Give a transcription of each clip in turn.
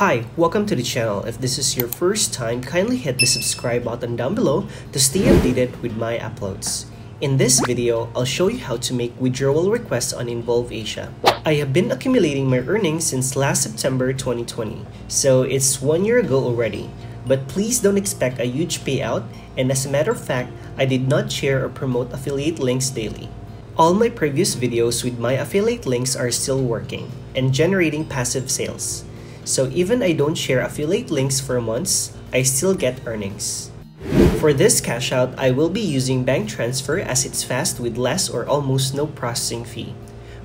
Hi, welcome to the channel. If this is your first time, kindly hit the subscribe button down below to stay updated with my uploads. In this video, I'll show you how to make withdrawal requests on Involve Asia. I have been accumulating my earnings since last September 2020, so it's 1 year ago already. But please don't expect a huge payout, and as a matter of fact, I did not share or promote affiliate links daily. All my previous videos with my affiliate links are still working and generating passive sales. So even I don't share affiliate links for months, I still get earnings. For this cash out, I will be using bank transfer as it's fast with less or almost no processing fee.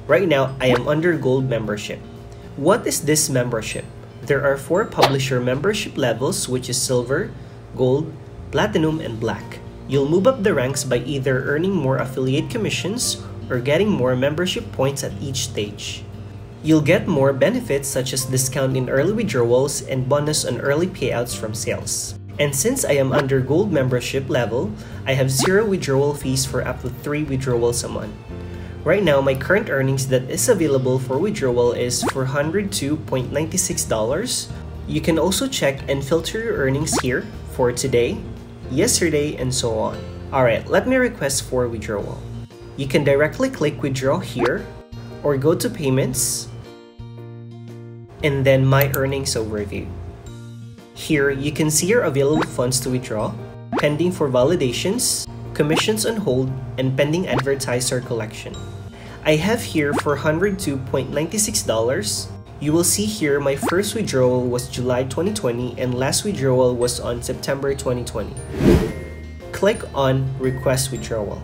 Right now, I am under Gold membership. What is this membership? There are 4 publisher membership levels, which is Silver, Gold, Platinum, and Black. You'll move up the ranks by either earning more affiliate commissions or getting more membership points at each stage. You'll get more benefits such as discount in early withdrawals and bonus on early payouts from sales. And since I am under Gold membership level, I have 0 withdrawal fees for up to 3 withdrawals a month. Right now, my current earnings that is available for withdrawal is $402.96. You can also check and filter your earnings here for today, yesterday, and so on. Alright, let me request for withdrawal. You can directly click withdraw here or go to payments and then my earnings overview. Here, you can see your available funds to withdraw, pending for validations, commissions on hold, and pending advertiser collection. I have here $402.96. You will see here my first withdrawal was July 2020 and last withdrawal was on September 2020. Click on Request Withdrawal.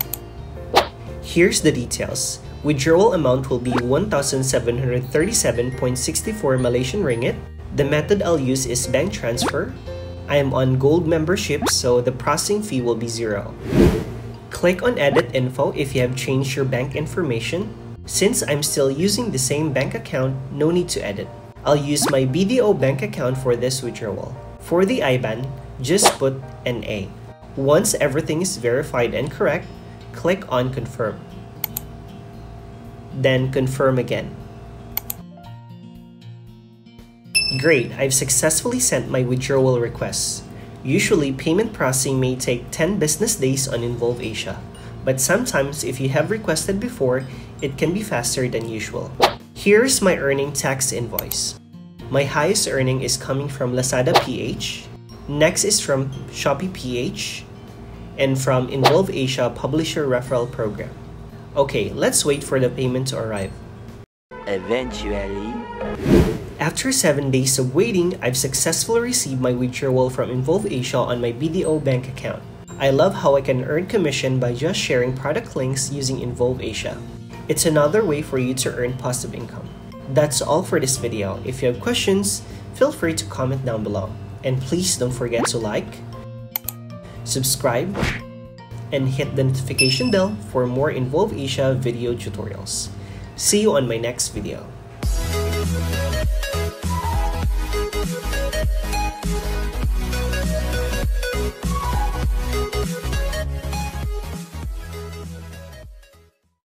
Here's the details. Withdrawal amount will be 1,737.64 Malaysian ringgit. The method I'll use is bank transfer. I am on Gold membership, so the processing fee will be 0. Click on Edit Info if you have changed your bank information. Since I'm still using the same bank account, no need to edit. I'll use my BDO bank account for this withdrawal. For the IBAN, just put NA. Once everything is verified and correct, click on Confirm. Then confirm again. Great, I've successfully sent my withdrawal requests. Usually, payment processing may take 10 business days on Involve Asia, but sometimes if you have requested before, it can be faster than usual. Here's my earning tax invoice. My highest earning is coming from Lazada PH, next is from Shopee PH, and from Involve Asia Publisher Referral Program. Okay, let's wait for the payment to arrive. Eventually. After 7 days of waiting, I've successfully received my withdrawal from Involve Asia on my BDO bank account. I love how I can earn commission by just sharing product links using Involve Asia. It's another way for you to earn passive income. That's all for this video. If you have questions, feel free to comment down below. And please don't forget to like, subscribe, and hit the notification bell for more Involve Asia video tutorials. See you on my next video.